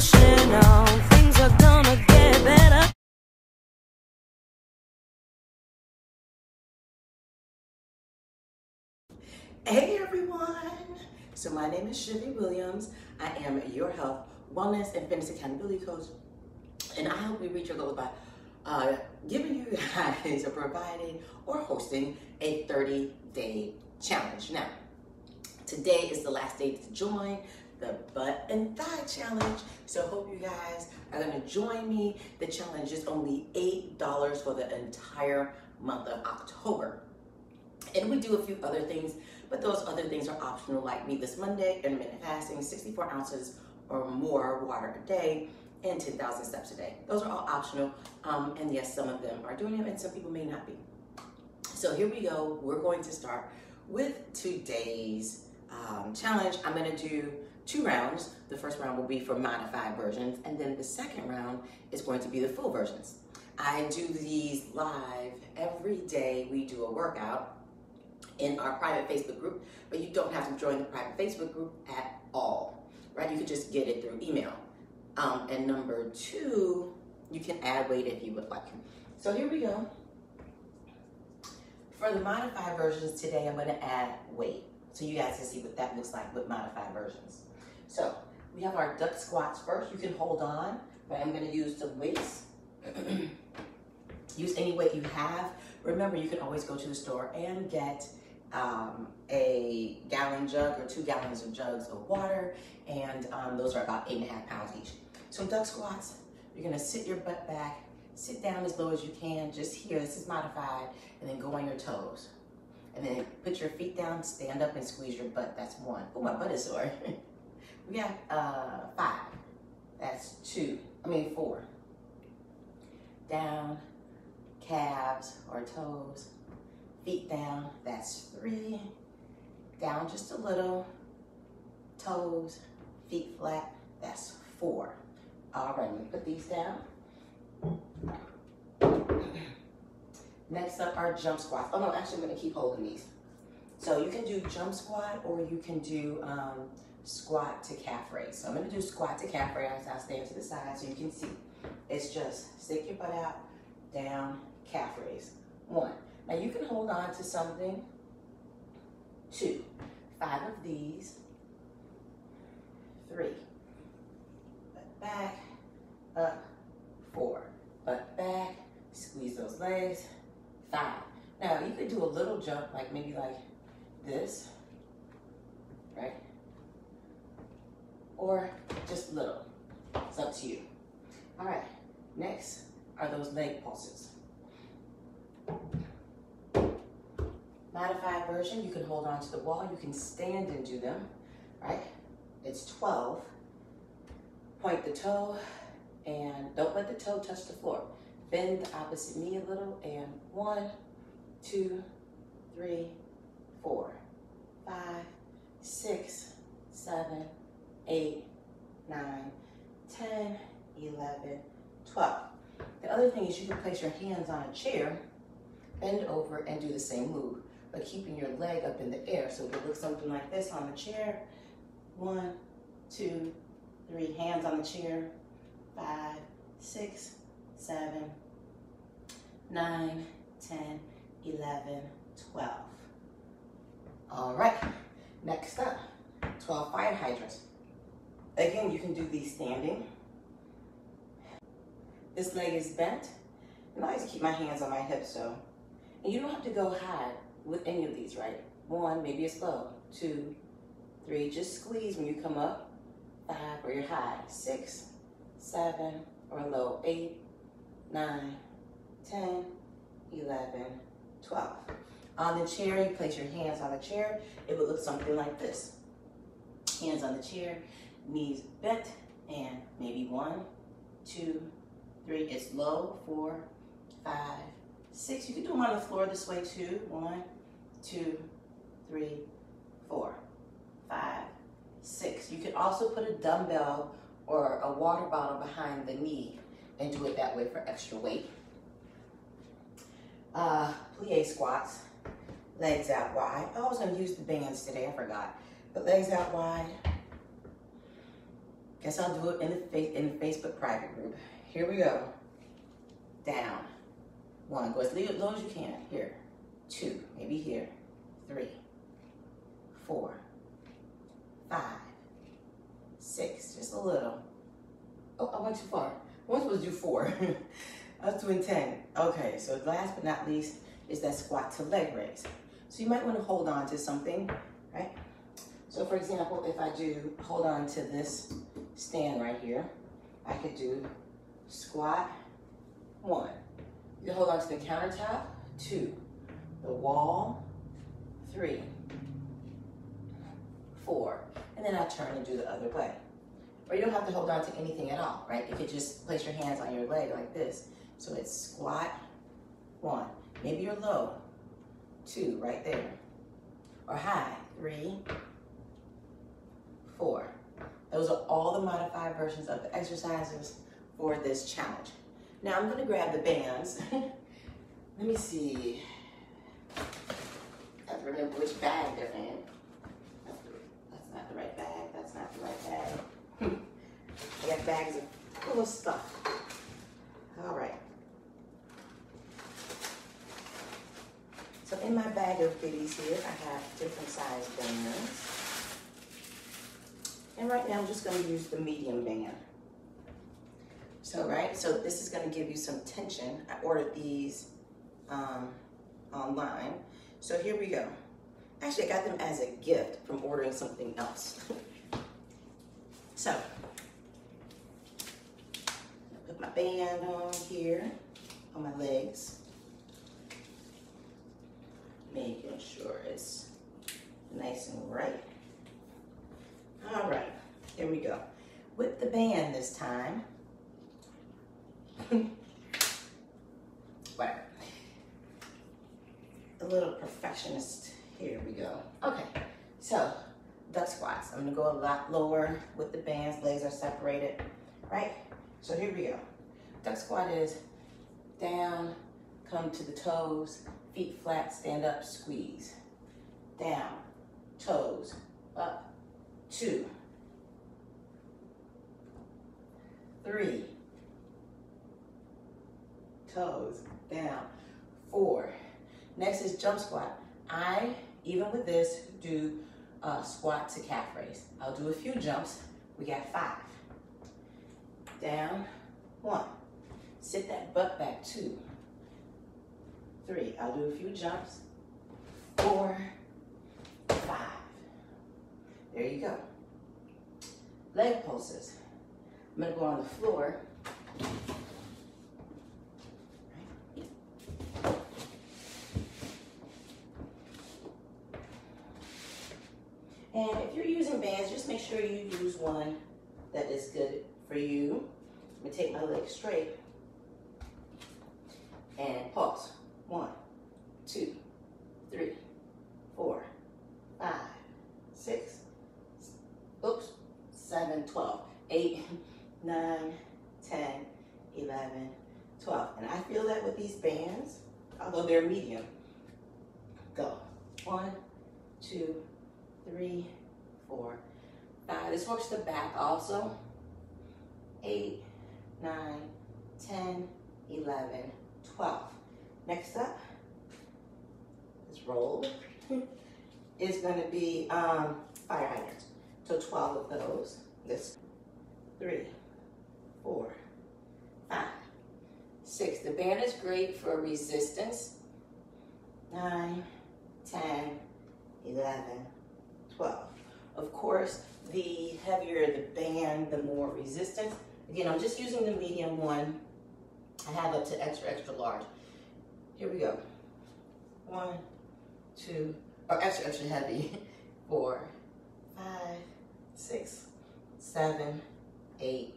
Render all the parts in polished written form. professional. Things are gonna get better. Hey everyone! So my name is Sherry Williams. I am your health, wellness, and fitness accountability coach. And I hope we reach your goals by giving you guys or providing or hosting a 30-day challenge. Now, today is the last day to join the butt and thigh challenge. So hope you guys are gonna join me. The challenge is only $8 for the entire month of October. And we do a few other things, but those other things are optional, like meatless Monday, intermittent fasting, 64 ounces or more water a day, and 10,000 steps a day. Those are all optional. And yes, some of them are doing them and some people may not be. So here we go. We're going to start with today's challenge. I'm gonna do 2 rounds. The first round will be for modified versions, and then the second round is going to be the full versions. I do these live every day. We do a workout in our private Facebook group, but you don't have to join the private Facebook group at all, right? You could just get it through email. And number 2, you can add weight if you would like. So here we go. For the modified versions today, I'm going to add weight so you guys can see what that looks like with modified versions. So we have our duck squats first. You can hold on, but I'm going to use the weights. Use any weight you have. Remember, you can always go to the store and get a gallon jug or 2 gallons of jugs of water, and those are about 8.5 pounds each. So duck squats, you're gonna sit your butt back, sit down as low as you can, just here, this is modified, and then go on your toes. And then put your feet down, stand up and squeeze your butt, that's 1. Oh, my butt is sore. We got 5, that's 4. Down, calves or toes, feet down, that's 3. Down just a little, toes, feet flat, that's 4. All right, let me put these down. Next up are jump squats. Oh no, actually I'm gonna keep holding these. So you can do jump squat or you can do squat to calf raise. So I'm gonna do squat to calf raise. I'll stand to the side so you can see. It's just stick your butt out, down, calf raise. 1. Now you can hold on to something. 2, 5 of these. 3, butt back, up. 4, butt back, squeeze those legs. 5. Now you could do a little jump, like maybe like this, right? Or just little, it's up to you. All right, next are those leg pulses. Modified version, you can hold on to the wall, you can stand and do them, right? It's 12. Point the toe and don't let the toe touch the floor. Bend the opposite knee a little and 1, 2, 3, 4, 5, 6, 7, 8, 9, 10, 11, 12. The other thing is you can place your hands on a chair, bend over and do the same move, but keeping your leg up in the air. So it looks something like this on the chair. 1, 2, 3, hands on the chair. 5, 6, 7, 9, 10, 11, 12. All right, next up, 12 fire hydrants. Again, you can do these standing. This leg is bent, and I always keep my hands on my hips, so. And you don't have to go high with any of these, right? 1, maybe it's low. 2, 3, just squeeze when you come up. 5, or you're high. 6, 7, or low. 8, 9, 10, 11, 12. On the chair, you place your hands on the chair. It would look something like this. Hands on the chair, knees bent, and maybe 1, 2, 3, it's low. 4, 5, 6. You can do them on the floor this way too. 1, 2, 3, 4, 5, 6. You can also put a dumbbell or a water bottle behind the knee and do it that way for extra weight. Plie squats, legs out wide. I was gonna use the bands today, I forgot. But legs out wide. Guess I'll do it in the Facebook private group. Here we go. Down. One. Go as low as you can. Here. Two. Maybe here. Three. Four. 5, 6, just a little. Oh, I went too far. I was supposed to do 4. I was doing 10. Okay, so last but not least is that squat to leg raise. So you might want to hold on to something, right? So for example, if I do hold on to this stand right here, I could do squat 1. You hold on to the countertop, 2. The wall, 3. 4. And then I turn and do the other way. Or you don't have to hold on to anything at all, right? You could just place your hands on your leg like this. So it's squat 1. Maybe you're low, 2 right there. Or high, 3, 4. Those are all the modified versions of the exercises for this challenge. Now I'm gonna grab the bands. Let me see. I have to remember which bag they're in. That's not the right bag. I got bags full of stuff. All right. So in my bag of goodies here, I have different size bands. And right now I'm just gonna use the medium band. So so this is gonna give you some tension. I ordered these online. So here we go. Actually, I got them as a gift from ordering something else. So, I put my band on here, on my legs, making sure it's nice and right. All right, here we go. With the band this time, whatever. A little perfectionist. Here we go. Okay, so duck squats. I'm gonna go a lot lower with the bands, legs are separated, right? So here we go. Duck squat is down, come to the toes, feet flat, stand up, squeeze. Down, toes, up, 2, 3, toes, down, 4. Next is jump squat. I, even with this, do squat to calf raise. I'll do a few jumps. We got 5. Down, 1. Sit that butt back, 2, 3. I'll do a few jumps, 4, 5. There you go. Leg pulses. I'm gonna go on the floor. And if you're using bands, just make sure you use one that is good for you. I'm gonna take my leg straight and pause. 1, 2, 3, 4, 5, 6, 7, 12, 8, 9, 10, 11, 12. And I feel that with these bands, although they're medium. Go. 1, 2, 3, 4, 5. This works the back also. 8, 9, 10, 11, 12. Next up, this roll is going to be fire hydrants. So 12 of those. This 3, 4, 5, 6. The band is great for resistance. 9, 10, 11, 12. Of course, the heavier the band, the more resistance. Again, I'm just using the medium one. I have up to extra, extra large. Here we go. 1, 2, or extra, extra heavy. 4, 5, 6, 7, 8,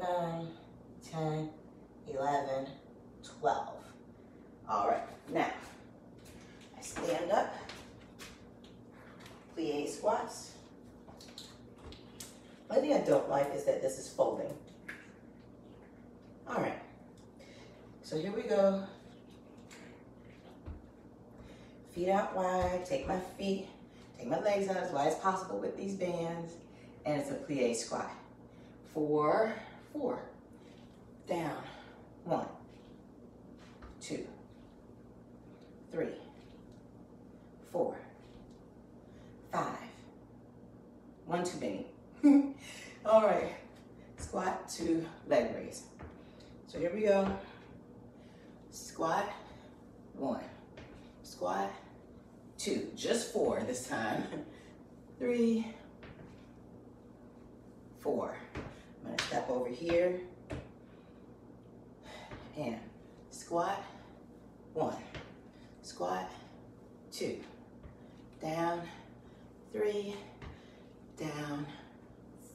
9, 10, 11, 12. All right, now I stand up. Plie squats. One thing I don't like is that this is folding. All right, so here we go. Feet out wide, take my legs out as wide as possible with these bands, and it's a plie squat. for 4. Down, 1, 2, 3, 4, 5. One too many. All right, squat to leg raise. So here we go. Squat, 1. Squat, 2. Just 4 this time. 3, 4. I'm gonna step over here and squat, 1. Squat, 2. Down, 3. Down,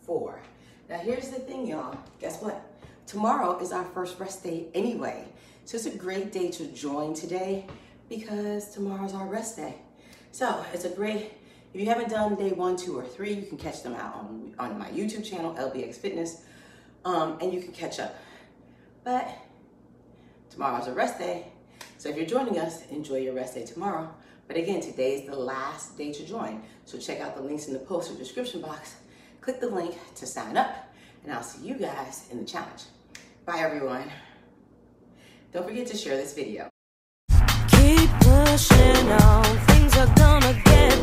4. Now here's the thing, y'all. Guess what? Tomorrow is our first rest day anyway. So it's a great day to join today because tomorrow's our rest day. So it's a great, if you haven't done day 1, 2, or 3, you can catch them out on my YouTube channel, LBX Fitness, and you can catch up. But tomorrow's a rest day. So if you're joining us, enjoy your rest day tomorrow. But again, today is the last day to join. So check out the links in the post or description box. Click the link to sign up, and I'll see you guys in the challenge. Bye, everyone. Don't forget to share this video. Keep pushing on, things are gonna